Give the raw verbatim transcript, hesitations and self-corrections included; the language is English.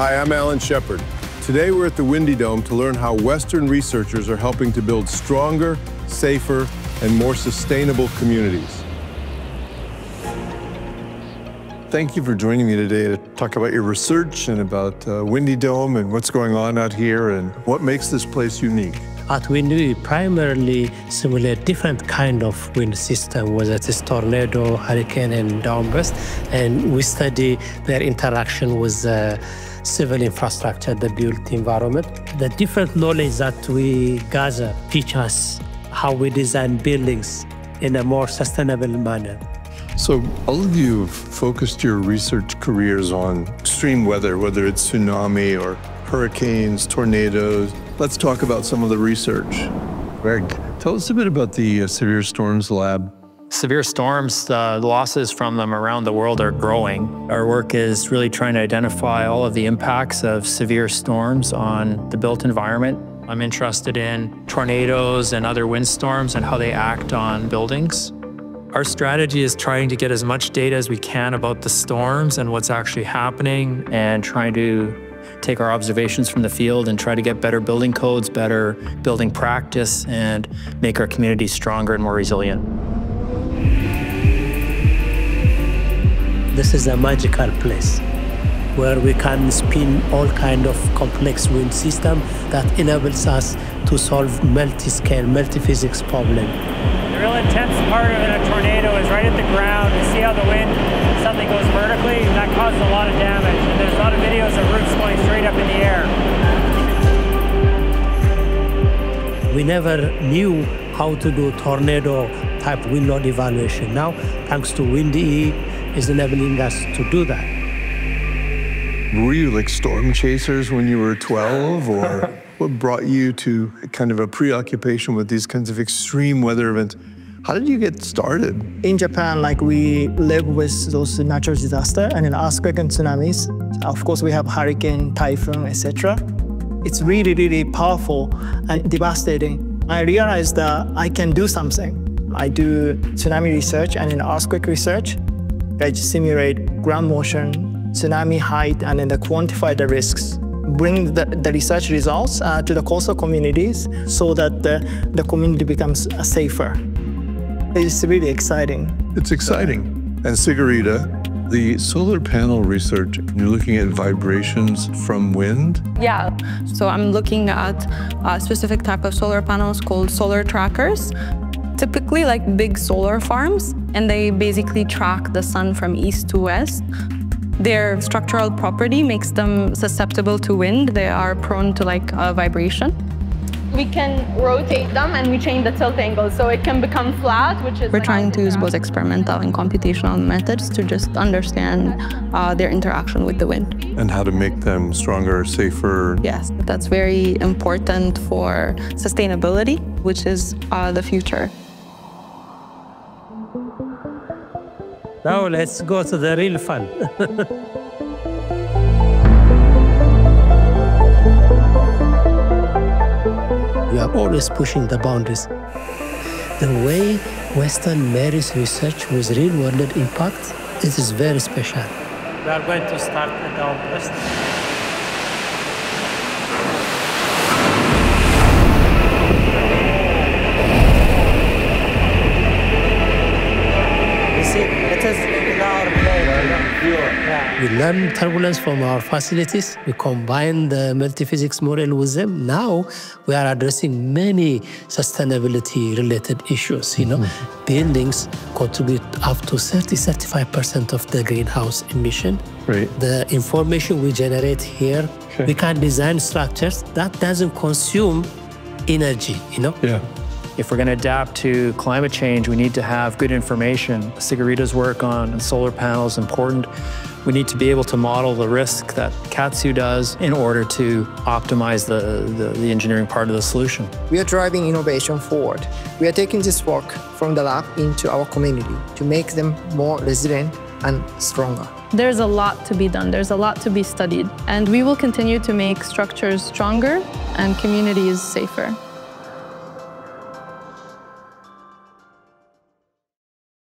Hi, I'm Alan Shepard. Today we're at the WindEEE Dome to learn how Western researchers are helping to build stronger, safer, and more sustainable communities. Thank you for joining me today to talk about your research and about uh, WindEEE Dome and what's going on out here and what makes this place unique. At WindEEE, we primarily simulate different kind of wind system, whether it is tornado, hurricane, and downburst, and we study their interaction with uh, civil infrastructure, the built environment. The different knowledge that we gather teach us how we design buildings in a more sustainable manner. So all of you have focused your research careers on extreme weather, whether it's tsunami or hurricanes, tornadoes. Let's talk about some of the research. Greg, tell us a bit about the uh, Severe Storms Lab. Severe storms, uh, losses from them around the world are growing. Our work is really trying to identify all of the impacts of severe storms on the built environment. I'm interested in tornadoes and other windstorms and how they act on buildings. Our strategy is trying to get as much data as we can about the storms and what's actually happening, and trying to take our observations from the field and try to get better building codes, better building practice, and make our communities stronger and more resilient. This is a magical place where we can spin all kind of complex wind system that enables us to solve multi-scale, multi-physics problem. The real intense part of it, a tornado, is right at the ground. You see how the wind, something goes vertically, and that causes a lot of damage. And there's a lot of videos of roofs going straight up in the air. We never knew how to do tornado type wind load evaluation. Now, thanks to WindEEE, is enabling us to do that. Were you like storm chasers when you were twelve, or? What brought you to kind of a preoccupation with these kinds of extreme weather events? How did you get started? In Japan, like, we live with those natural disasters and an earthquake and tsunamis. Of course, we have hurricane, typhoon, et cetera. It's really, really powerful and devastating. I realized that I can do something. I do tsunami research and an earthquake research. I just simulate ground motion, tsunami height, and then quantify the risks. Bring the, the research results uh, to the coastal communities so that the, the community becomes uh, safer. It's really exciting. It's exciting. And Tsigereda, the solar panel research, you're looking at vibrations from wind? Yeah, so I'm looking at a specific type of solar panels called solar trackers. Typically like big solar farms, and they basically track the sun from east to west. Their structural property makes them susceptible to wind. They are prone to like uh, vibration. We can rotate them and we change the tilt angle so it can become flat, which is... We're trying to use both experimental and computational methods to just understand uh, their interaction with the wind. And how to make them stronger, safer. Yes, that's very important for sustainability, which is uh, the future. Now let's go to the real fun. We are always pushing the boundaries. The way Western marries research with real-world impact, it is very special. We are going to start the downburst. We learn turbulence from our facilities. We combine the multi-physics model with them. Now we are addressing many sustainability-related issues. You know, mm-hmm. Buildings contribute up to thirty, thirty-five percent of the greenhouse emission. Right. The information we generate here, okay. We can design structures that doesn't consume energy. You know. Yeah. If we're going to adapt to climate change, we need to have good information. Tsigereda's work on solar panels is important. We need to be able to model the risk that Katsu does in order to optimize the, the, the engineering part of the solution. We are driving innovation forward. We are taking this work from the lab into our community to make them more resilient and stronger. There's a lot to be done. There's a lot to be studied. And we will continue to make structures stronger and communities safer.